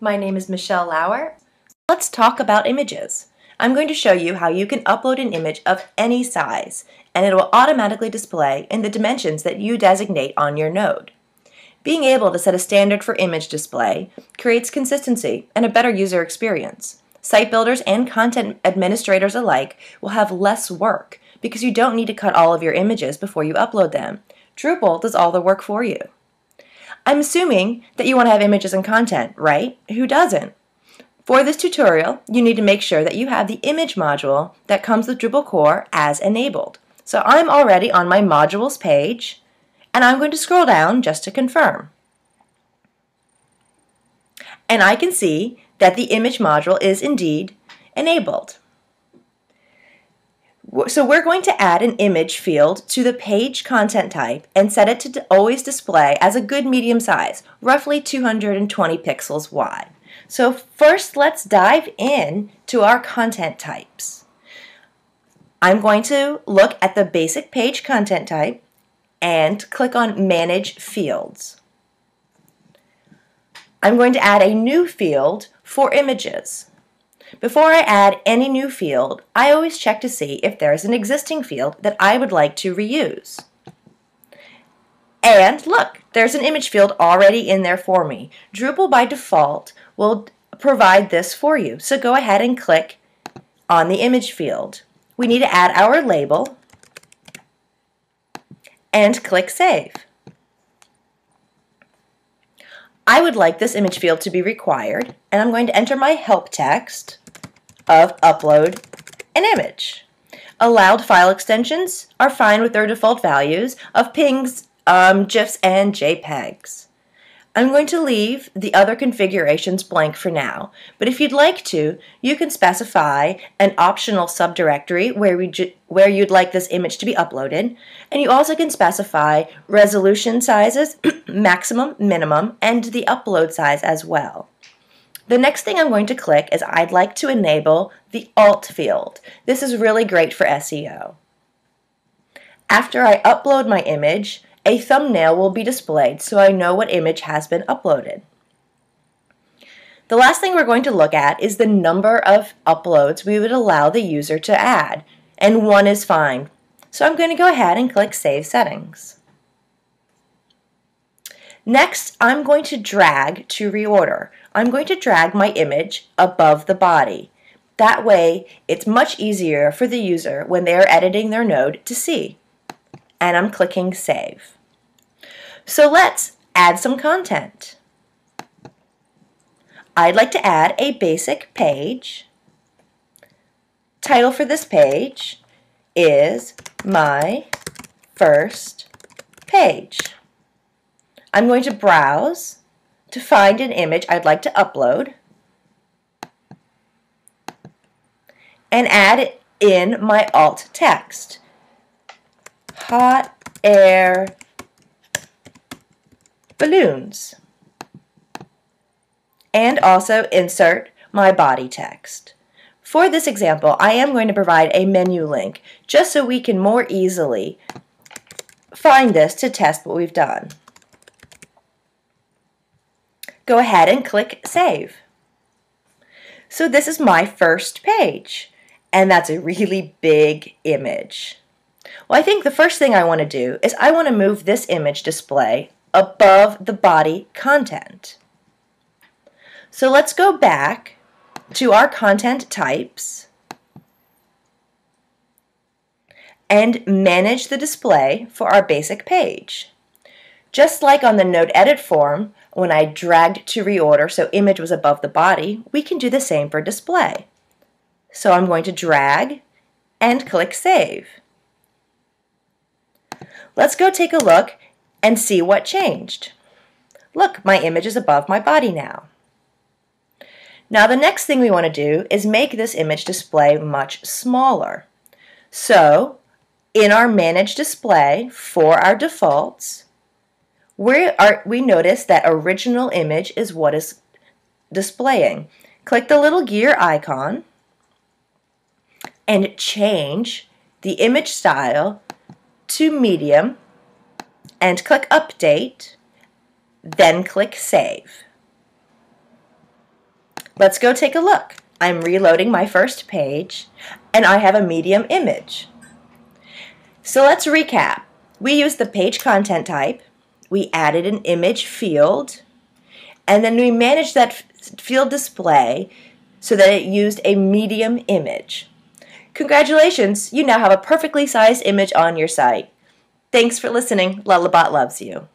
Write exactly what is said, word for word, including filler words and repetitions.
My name is Michelle Lauer. Let's talk about images. I'm going to show you how you can upload an image of any size, and it will automatically display in the dimensions that you designate on your node. Being able to set a standard for image display creates consistency and a better user experience. Site builders and content administrators alike will have less work because you don't need to cut all of your images before you upload them. Drupal does all the work for you. I'm assuming that you want to have images and content, right? Who doesn't? For this tutorial, you need to make sure that you have the image module that comes with Drupal core as enabled. So I'm already on my modules page, and I'm going to scroll down just to confirm. And I can see that the image module is indeed enabled. So we're going to add an image field to the page content type and set it to always display as a good medium size, roughly two hundred twenty pixels wide. So first let's dive in to our content types. I'm going to look at the basic page content type and click on Manage Fields. I'm going to add a new field for images. Before I add any new field, I always check to see if there is an existing field that I would like to reuse. And look, there's an image field already in there for me. Drupal by default will provide this for you, so go ahead and click on the image field. We need to add our label and click Save. I would like this image field to be required, and I'm going to enter my help text of upload an image. Allowed file extensions are fine with their default values of pings, um, GIFs, and JPEGs. I'm going to leave the other configurations blank for now, but if you'd like to, you can specify an optional subdirectory where, we where you'd like this image to be uploaded, and you also can specify resolution sizes, maximum, minimum, and the upload size as well. The next thing I'm going to click is I'd like to enable the alt field. This is really great for S E O. After I upload my image, a thumbnail will be displayed so I know what image has been uploaded. The last thing we're going to look at is the number of uploads we would allow the user to add, and one is fine. So I'm going to go ahead and click Save Settings. Next, I'm going to drag to reorder. I'm going to drag my image above the body. That way, it's much easier for the user when they are editing their node to see. And I'm clicking Save. So let's add some content. I'd like to add a basic page. Title for this page is My First Page. I'm going to browse to find an image I'd like to upload and add in my alt text. Hot air balloons. And also insert my body text. For this example, I am going to provide a menu link just so we can more easily find this to test what we've done. Go ahead and click Save. So this is my first page, and that's a really big image. Well, I think the first thing I want to do is I want to move this image display above the body content. So let's go back to our content types and manage the display for our basic page. Just like on the node edit form, when I dragged to reorder so image was above the body, we can do the same for display. So I'm going to drag and click Save. Let's go take a look and see what changed. Look, my image is above my body now. Now the next thing we want to do is make this image display much smaller. So in our Manage Display for our defaults, We, are, we notice that original image is what is displaying. Click the little gear icon and change the image style to medium and click Update, then click Save. Let's go take a look. I'm reloading my first page, and I have a medium image. So let's recap. We used the page content type, we added an image field, and then we managed that field display so that it used a medium image. Congratulations, you now have a perfectly sized image on your site. Thanks for listening. Lullabot loves you.